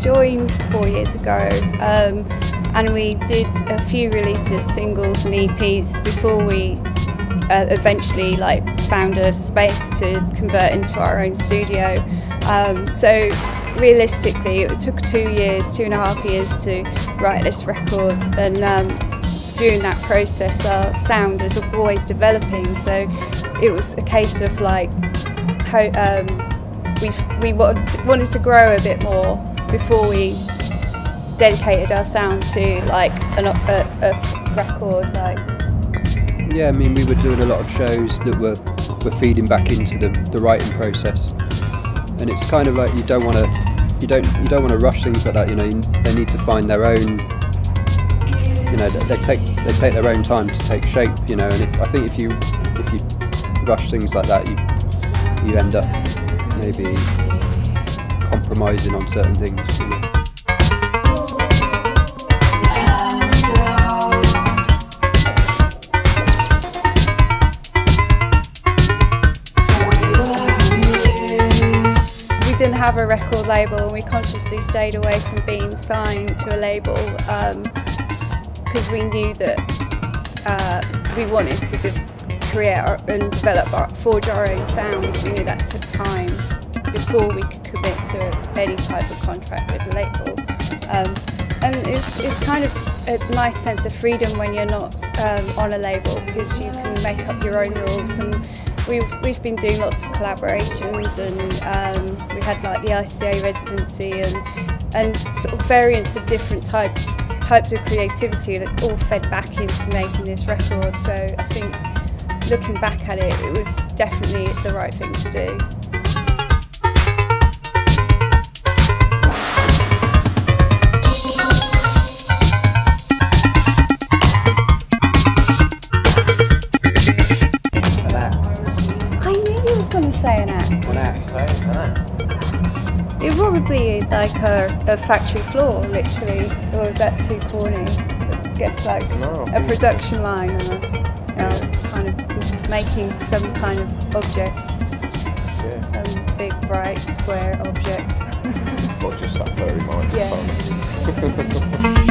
joined 4 years ago, and we did a few releases, singles and EPs, before we eventually found a space to convert into our own studio. So realistically it took 2 years, 2.5 years to write this record, and during that process our sound was always developing, so it was a case of we wanted to grow a bit more before we dedicated our sound to a record. Yeah, I mean, we were doing a lot of shows that were feeding back into the writing process, and it's kind of like you don't want to rush things like that. You know, they need to find their own. You know, they take their own time to take shape. You know, and I think if you rush things like that, you end up maybe compromising on certain things. You know. Didn't have a record label, and we consciously stayed away from being signed to a label because we knew that we wanted to create and develop forge our own sound. We knew that took time before we could commit to any type of contract with a label. And it's kind of a nice sense of freedom when you're not on a label, because you can make up your own rules. And we've been doing lots of collaborations, and we had the ICA residency and sort of variants of different types of creativity that all fed back into making this record. So I think looking back at it, it was definitely the right thing to do. Say an act. What act? It probably is a factory floor, literally. Or is that too corny? It gets a production line and kind of making some kind of object. Yeah. Some big bright square object. Or just that furry mind. Yeah.